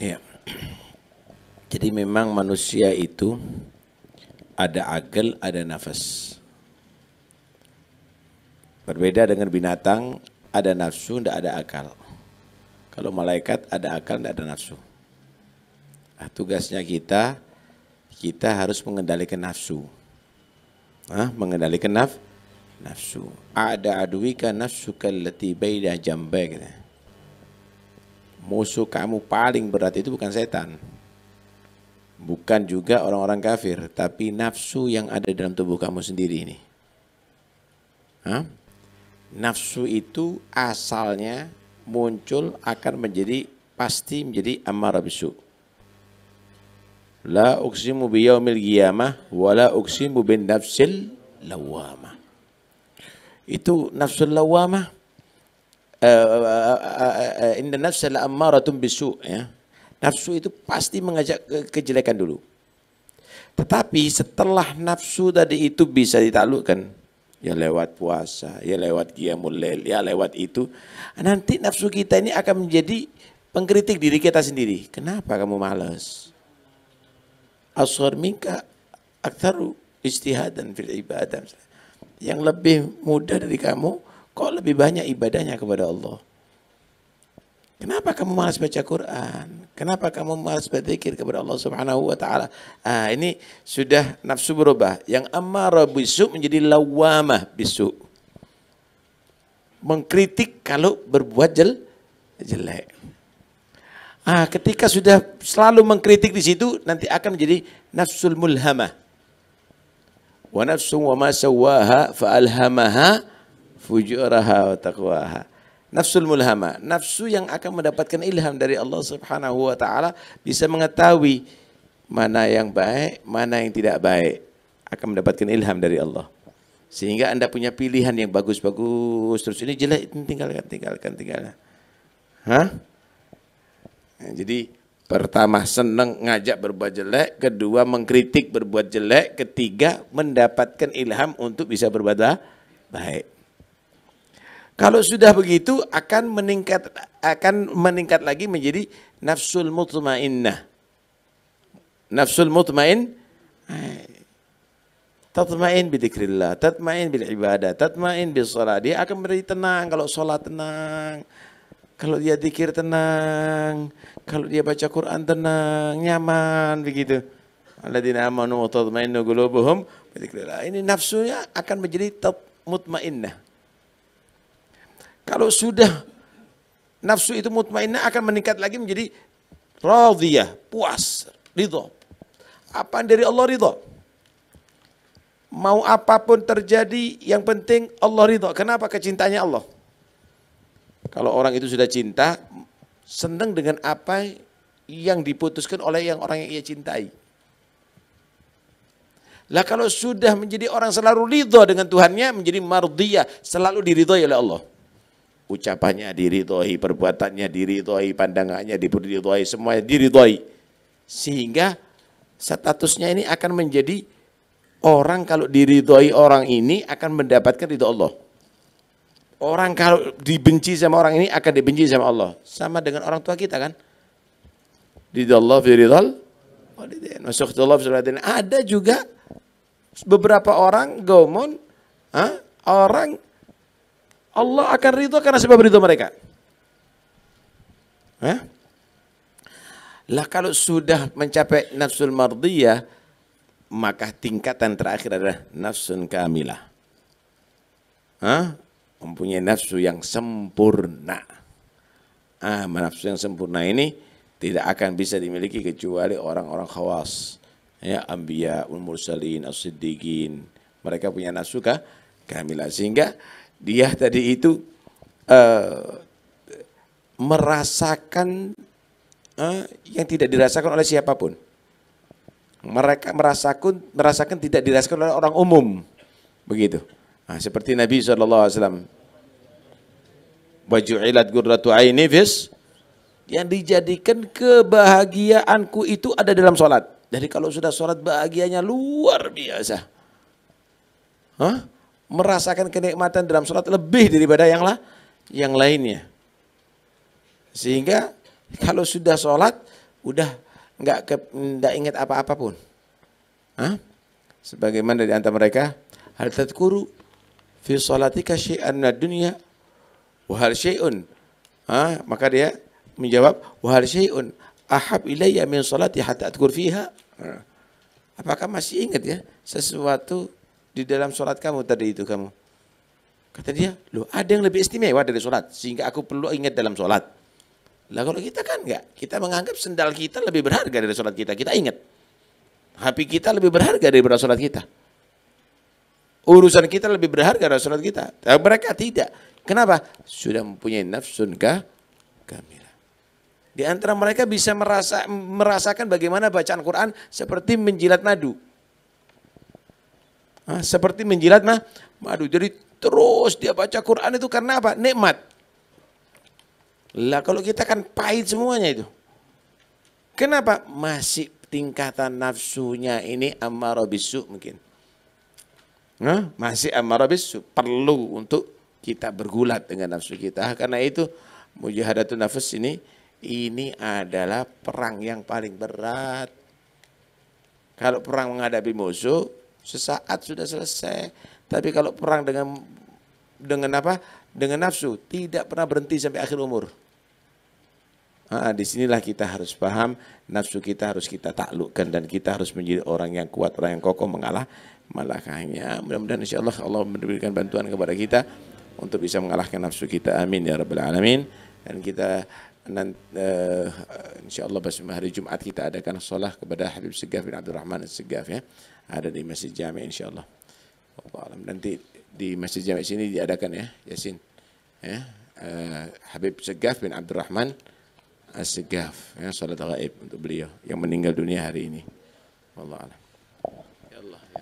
Ya. Jadi memang manusia itu ada akal, ada nafas. Berbeda dengan binatang, ada nafsu, tidak ada akal. Kalau malaikat ada akal, tidak ada nafsu. Nah, tugasnya kita harus mengendalikan nafsu. Nah, mengendalikan nafsu. Ada aduika nafsuka allati baina jambak. Musuh kamu paling berat itu bukan setan, bukan juga orang-orang kafir, tapi nafsu yang ada dalam tubuh kamu sendiri ini. Hah? Nafsu itu asalnya muncul akan menjadi pasti menjadi amarah bisu. La uksimu biyaumil qiyamah wa la uksimu bin nafsil lawamah. Itu nafsul lawamah. Inna nafsa la ammaratun bisu, ya. Nafsu itu pasti mengajak kejelekan dulu. Tetapi setelah nafsu tadi itu bisa ditaklukkan, ya lewat puasa, ya lewat qiyamul lail, ya lewat itu, nanti nafsu kita ini akan menjadi pengkritik diri kita sendiri. Kenapa kamu malas? Asghar minka aktsaru ijtihadan fil ibadah. Yang lebih muda dari kamu kok lebih banyak ibadahnya kepada Allah. Kenapa kamu malas baca Quran? Kenapa kamu malas berzikir kepada Allah Subhanahu wa taala? Ah, ini sudah nafsu berubah. Yang amara bisu menjadi lawamah bisu. Mengkritik kalau berbuat jelek. Ah, ketika sudah selalu mengkritik di situ, nanti akan menjadi nafsul mulhamah. Wa nafsu wa ma sawaha fa alhamaha fujuraha wa taqwaha. Nafsul mulhama, nafsu yang akan mendapatkan ilham dari Allah Subhanahu wa taala, bisa mengetahui mana yang baik, mana yang tidak baik, akan mendapatkan ilham dari Allah. Sehingga Anda punya pilihan yang bagus-bagus, terus ini jelek, tinggalkan. Hah? Nah, jadi pertama senang ngajak berbuat jelek, kedua mengkritik berbuat jelek, ketiga mendapatkan ilham untuk bisa berbuat baik. Kalau sudah begitu akan meningkat lagi menjadi nafsul mutmainnah. Nafsul mutmain tatmain bi dzikrillah, tatmain bil ibadah, tatmain bis shalah. Dia akan menjadi tenang kalau salat tenang, kalau dia zikir tenang, kalau dia baca Quran tenang, nyaman begitu. Alladzina amanu wa tatmainnu qulubuhum bi dzikrillah. Ini nafsunya akan menjadi mutmainnah. Kalau sudah nafsu itu mutmainnah akan meningkat lagi menjadi radhiyah, puas, ridha. Apaan dari Allah ridha. Mau apapun terjadi, yang penting Allah ridha. Kenapa? Kecintaannya Allah. Kalau orang itu sudah cinta, senang dengan apa yang diputuskan oleh orang yang ia cintai. Lah kalau sudah menjadi orang selalu ridha dengan Tuhannya, menjadi mardhiyah, selalu diridhai oleh Allah. Ucapannya diridhoi, perbuatannya diridhoi, pandangannya diridhoi, semuanya diridhoi. Sehingga statusnya ini akan menjadi orang kalau diridhoi orang ini akan mendapatkan ridho Allah. Orang kalau dibenci sama orang ini akan dibenci sama Allah. Sama dengan orang tua kita kan. Ridho Allah, ada juga beberapa orang gomon, orang Allah akan ridho karena sebab ridho mereka. Lah kalau sudah mencapai nafsul mardiyah, maka tingkatan terakhir adalah nafsun kamilah. Mempunyai nafsu yang sempurna. Nafsu yang sempurna ini tidak akan bisa dimiliki kecuali orang-orang khawas. Ya, anbiya, mursalin, as-siddiqin. Mereka punya nafsu kamilah. Sehingga dia tadi itu merasakan yang tidak dirasakan oleh siapapun. Mereka merasakan tidak dirasakan oleh orang umum. Begitu. Nah, seperti Nabi SAW. Waju'ilat qurratu aini fis. Yang dijadikan kebahagiaanku itu ada dalam sholat. Jadi kalau sudah sholat bahagianya luar biasa. Merasakan kenikmatan dalam sholat lebih daripada yang lainnya. Sehingga kalau sudah sholat udah nggak ingat apa-apa pun. Hah? Sebagaimana di antara mereka, hal tadhkuru fi sholatika syai'an minad dunya wa hal syai'un. Hah? Maka dia menjawab, wa hal syai'un ahab ilayya min sholati hatta adhkur fiha. Apakah masih ingat ya sesuatu di dalam sholat kamu tadi itu kamu? Kata dia, loh ada yang lebih istimewa dari sholat sehingga aku perlu ingat dalam sholat. Lah kalau kita kan enggak, kita menganggap sendal kita lebih berharga dari sholat kita, kita ingat. HP kita lebih berharga daripada sholat kita. Urusan kita lebih berharga dari sholat kita. Tapi mereka tidak. Kenapa? Sudah mempunyai nafsun kamilah. Di antara mereka bisa merasakan bagaimana bacaan Quran seperti menjilat madu. Hah? Seperti menjilat madu. Jadi terus dia baca Quran itu karena apa? Nikmat. Lah kalau kita kan pahit semuanya itu. Kenapa? Masih tingkatan nafsunya ini amarah bisu mungkin. Nah, masih amarah bisu, perlu untuk kita bergulat dengan nafsu kita. Karena itu mujahadatun nafs ini adalah perang yang paling berat. Kalau perang menghadapi musuh sesaat sudah selesai, tapi kalau perang dengan apa? Dengan nafsu tidak pernah berhenti sampai akhir umur. Nah, disinilah kita harus paham, nafsu kita harus kita taklukkan dan kita harus menjadi orang yang kuat, orang yang kokoh mengalahkannya. Mudah-mudahan insya Allah Allah memberikan bantuan kepada kita untuk bisa mengalahkan nafsu kita. Amin ya rabbal alamin. Dan kita insya Allah hari Jumat kita adakan sholat kepada Habib Segaf bin Abdurrahman Assegaf ya. Ada di Masjid Jame' insya Allah. Nanti di Masjid Jame' sini diadakan ya, Yasin. Ya. Habib Segaf bin Abdurrahman Assegaf ya, salat gaib untuk beliau yang meninggal dunia hari ini. Wallahu a'lam. Ya Allah.